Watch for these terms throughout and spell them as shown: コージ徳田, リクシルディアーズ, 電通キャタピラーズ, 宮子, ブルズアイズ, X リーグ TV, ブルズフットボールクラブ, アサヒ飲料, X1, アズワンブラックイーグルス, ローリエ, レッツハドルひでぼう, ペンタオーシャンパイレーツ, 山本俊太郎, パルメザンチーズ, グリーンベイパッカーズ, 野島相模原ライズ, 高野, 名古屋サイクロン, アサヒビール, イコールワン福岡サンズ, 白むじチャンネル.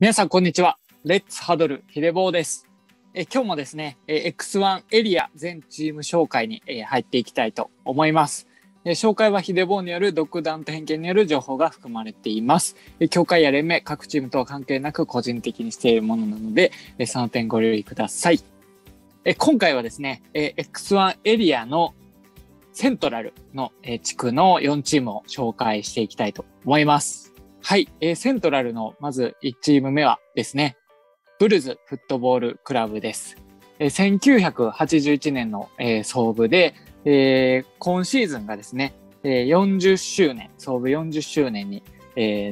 皆さんこんにちは。レッツハドルひでぼうです。今日もですね、X1 エリア全チーム紹介に、入っていきたいと思います。紹介はひでぼうによる独断と偏見による情報が含まれています。協会や連盟、各チームとは関係なく個人的にしているものなので、その点ご留意ください。今回はですね、X1 エリアのセントラルの、地区の4チームを紹介していきたいと思います。はい、セントラルのまず1チーム目はですね、ブルズフットボールクラブです。1981年の、創部で、今シーズンがですね、40周年、創部40周年に、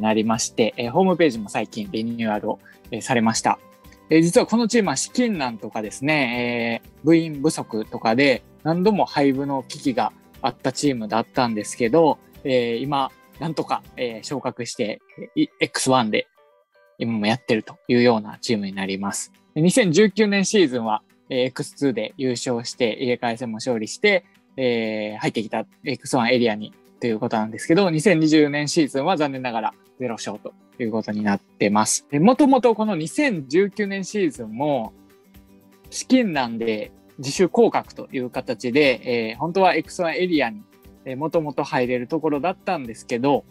なりまして、ホームページも最近リニューアルを、されました。実はこのチームは資金難とかですね、部員不足とかで何度も廃部の危機があったチームだったんですけど、今、なんとか、昇格して、X1 で今もやってるというようなチームになります。2019年シーズンは、X2 で優勝して、入れ替え戦も勝利して、入ってきた X1 エリアにということなんですけど、2020年シーズンは残念ながら0勝ということになってます。もともとこの2019年シーズンも資金難で自主降格という形で、本当は X1 エリアにもともと入れるところだったんですけど、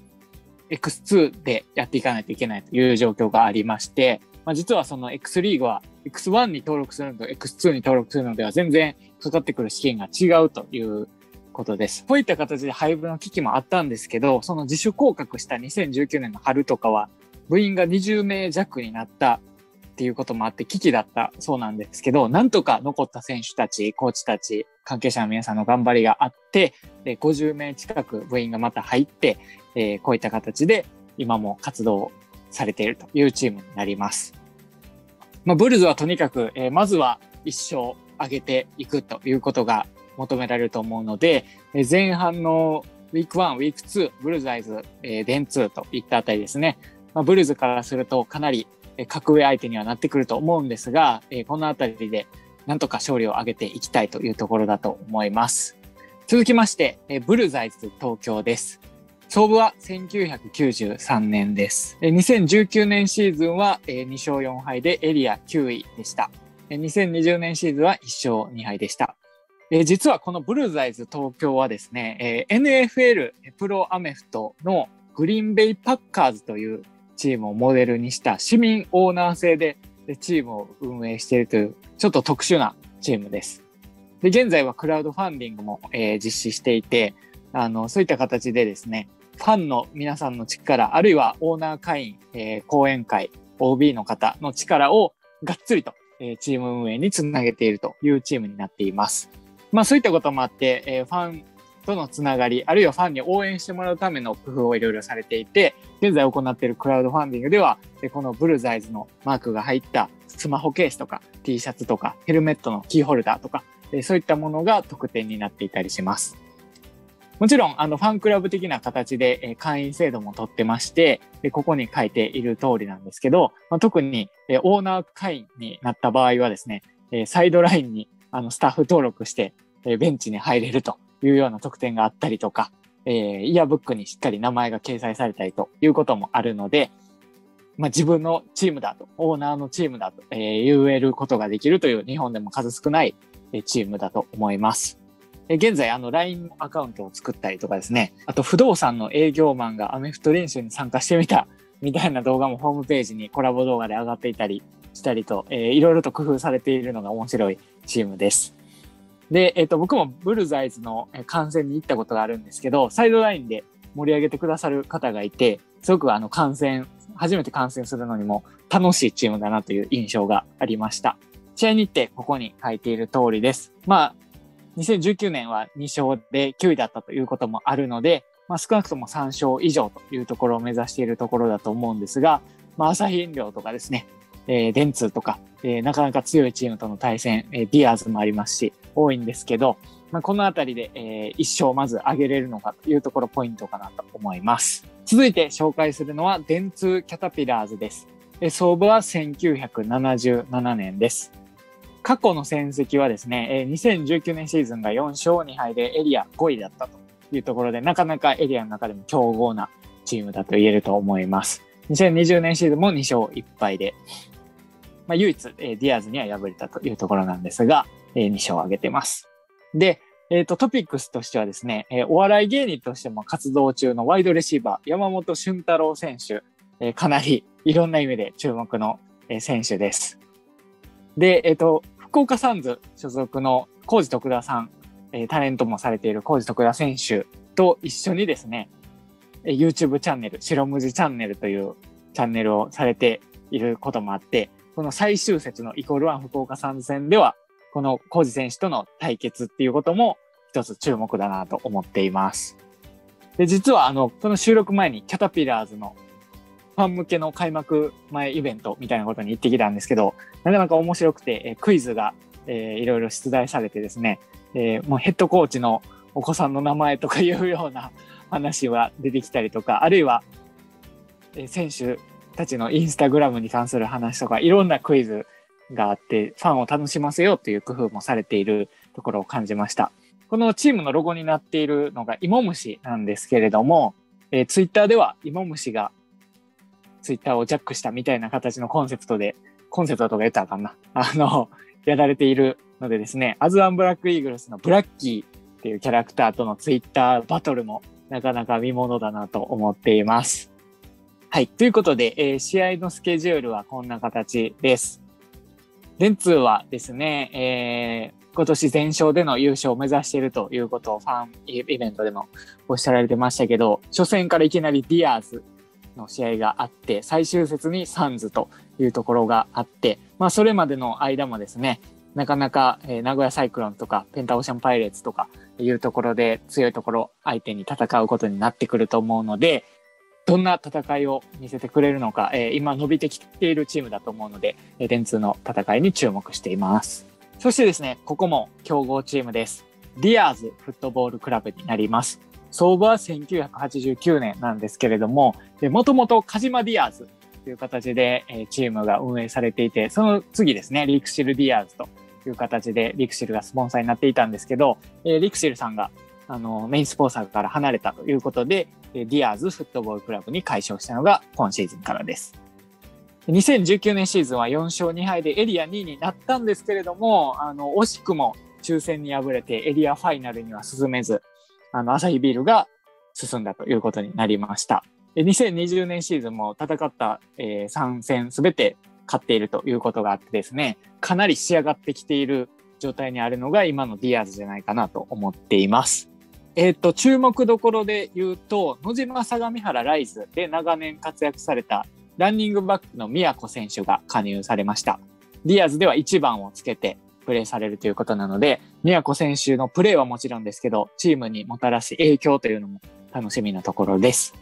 X2 でやっていかないといけないという状況がありまして、実はその X リーグは X1 に登録するのと X2 に登録するのでは全然かかってくる資金が違うということです。こういった形で廃部の危機もあったんですけど、その自主降格した2019年の春とかは、部員が20名弱になったっていうこともあって危機だったそうなんですけど、なんとか残った選手たち、コーチたち、関係者の皆さんの頑張りがあって、50名近く部員がまた入って、こういった形で今も活動されているというチームになります。ブルズはとにかく、まずは1勝上げていくということが求められると思うので、前半のウィーク1、ウィーク2、ブルズアイズ、電通といったあたりですね。ブルズからするとかなり格上相手にはなってくると思うんですが、このあたりでなんとか勝利を挙げていきたいというところだと思います。続きまして、ブルズアイズ東京です。創部は1993年です。2019年シーズンは2勝4敗でエリア9位でした。2020年シーズンは1勝2敗でした。実はこのブルズアイズ東京はですね、NFL プロアメフトのグリーンベイパッカーズというチームをモデルにした市民オーナー制でチームを運営しているというちょっと特殊なチームです。で、現在はクラウドファンディングも、実施していて、そういった形でですね、ファンの皆さんの力、あるいはオーナー会員、講演会、OB の方の力をがっつりと、チーム運営につなげているというチームになっています。そういったこともあって、ファンとのつながり、あるいはファンに応援してもらうための工夫をいろいろされていて、現在行っているクラウドファンディングでは、このブルズアイズのマークが入ったスマホケースとか T シャツとかヘルメットのキーホルダーとか、そういったものが特典になっていたりします。もちろん、ファンクラブ的な形で会員制度も取ってまして、ここに書いている通りなんですけど、特にオーナー会員になった場合はですね、サイドラインにスタッフ登録してベンチに入れるというような特典があったりとか、イヤーブックにしっかり名前が掲載されたりということもあるので、自分のチームだと、オーナーのチームだと、言えることができるという日本でも数少ないチームだと思います。現在、LINE アカウントを作ったりとかですね、あと不動産の営業マンがアメフト練習に参加してみたみたいな動画もホームページにコラボ動画で上がっていたりしたりと、いろいろと工夫されているのが面白いチームです。で、僕もブルズアイズの観戦に行ったことがあるんですけど、サイドラインで盛り上げてくださる方がいて、すごく初めて観戦するのにも楽しいチームだなという印象がありました。試合日程、ここに書いている通りです。2019年は2勝で9位だったということもあるので、少なくとも3勝以上というところを目指しているところだと思うんですが、朝日飲料とかですね、電通とか、なかなか強いチームとの対戦、ディアーズもありますし、多いんですけど、このあたりで、1勝まず上げれるのかというところポイントかなと思います。続いて紹介するのは、電通キャタピラーズです。創部は1977年です。過去の戦績はですね、2019年シーズンが4勝2敗でエリア5位だったというところで、なかなかエリアの中でも強豪なチームだと言えると思います。2020年シーズンも2勝1敗で、まあ、唯一、ディアーズには敗れたというところなんですが、2勝を挙げてます。で、トピックスとしてはですね、お笑い芸人としても活動中のワイドレシーバー、山本俊太郎選手、かなりいろんな意味で注目の選手です。で、福岡サンズ所属のコージ徳田さん、タレントもされているコージ徳田選手と一緒にですね、YouTube チャンネル、白むじチャンネルというチャンネルをされていることもあって、この最終節のイコールワン福岡サンズ戦では、このコージ選手との対決っていうことも一つ注目だなと思っています。で、実はこの収録前にキャタピラーズのファン向けの開幕前イベントみたいなことに行ってきたんですけど、なかなか面白くて、クイズがいろいろ出題されてですね、もうヘッドコーチのお子さんの名前とかいうような話は出てきたりとか、あるいは選手たちのインスタグラムに関する話とか、いろんなクイズがあってファンを楽しませようという工夫もされているところを感じました。このチームのロゴになっているのがイモムシなんですけれども、ツイッターではイモムシがツイッターをジャックしたみたいな形のコンセプトとか言ったらあかんな、やられているのでですね、アズワンブラックイーグルスのブラッキーっていうキャラクターとのツイッターバトルもなかなか見ものだなと思っています。はい、ということで、試合のスケジュールはこんな形です。電通はですね、今年全勝での優勝を目指しているということをファンイベントでもおっしゃられてましたけど、初戦からいきなりディアーズの試合があって、最終節にサンズというところがあって、まあそれまでの間もですね、なかなか名古屋サイクロンとかペンタオーシャンパイレーツとかいうところで強いところ相手に戦うことになってくると思うので、どんな戦いを見せてくれるのか、今伸びてきているチームだと思うので、電通の戦いに注目しています。そしてですね、ここも強豪チームです。ディアーズフットボールクラブになります。創部は1989年なんですけれども、もともと鹿島ディアーズという形でチームが運営されていて、その次ですね、リクシルディアーズという形でリクシルがスポンサーになっていたんですけど、リクシルさんがメインスポンサーから離れたということで、ディアーズフットボールクラブに改称したのが今シーズンからです。2019年シーズンは4勝2敗でエリア2位になったんですけれども、惜しくも抽選に敗れてエリアファイナルには進めず、アサヒビールが進んだということになりました。2020年シーズンも戦った、3戦すべて勝っているということがあってですね、かなり仕上がってきている状態にあるのが今のディアーズじゃないかなと思っています。注目どころで言うと、野島相模原ライズで長年活躍されたランニングバックの宮子選手が加入されました。ディアーズでは1番をつけてプレーされるということなので、宮子選手のプレーはもちろんですけど、チームにもたらす影響というのも楽しみなところです。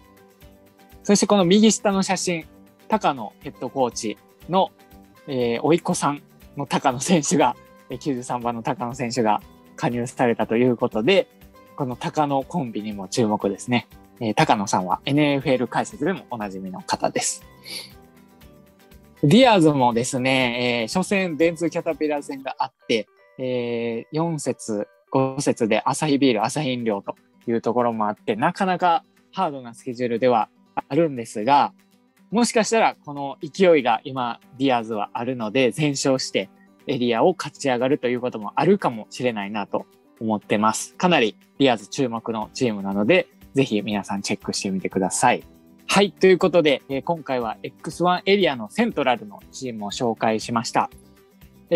そしてこの右下の写真、高野ヘッドコーチの、甥っ子さんの高野選手が、93番の高野選手が加入されたということで、この高野コンビにも注目ですね。高野さんは NFL 解説でもおなじみの方です。ディアーズもですね、初戦電通キャタピラーズ戦があって、4節、5節でアサヒビール、アサヒ飲料というところもあって、なかなかハードなスケジュールではあるんですが、もしかしたらこの勢いが今ディアーズはあるので、全勝してエリアを勝ち上がるということもあるかもしれないなと思ってます。かなりディアーズ注目のチームなので、ぜひ皆さんチェックしてみてください。はい、ということで、今回は X1 エリアのセントラルのチームを紹介しました。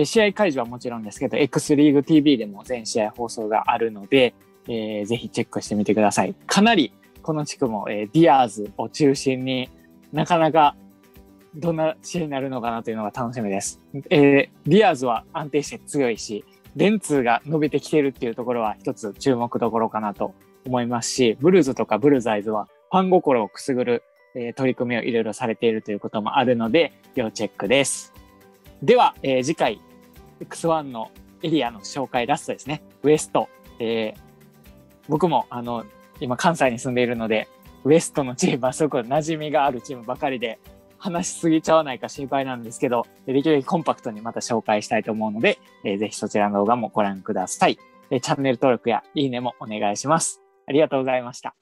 試合会場はもちろんですけど、 X リーグ TV でも全試合放送があるので、ぜひチェックしてみてください。かなりこの地区も、ディアーズを中心になかなかどんな試合になるのかなというのが楽しみです。ディアーズは安定して強いし、電通が伸びてきてるっていうところは一つ注目どころかなと思いますし、ブルーズとかブルザイズはファン心をくすぐる、取り組みをいろいろされているということもあるので、要チェックです。では、次回 X1 のエリアの紹介ラストですね。ウエスト、僕も今関西に住んでいるので、ウエストのチームはすごく馴染みがあるチームばかりで、話しすぎちゃわないか心配なんですけど、できるだけコンパクトにまた紹介したいと思うので、ぜひそちらの動画もご覧ください。チャンネル登録やいいねもお願いします。ありがとうございました。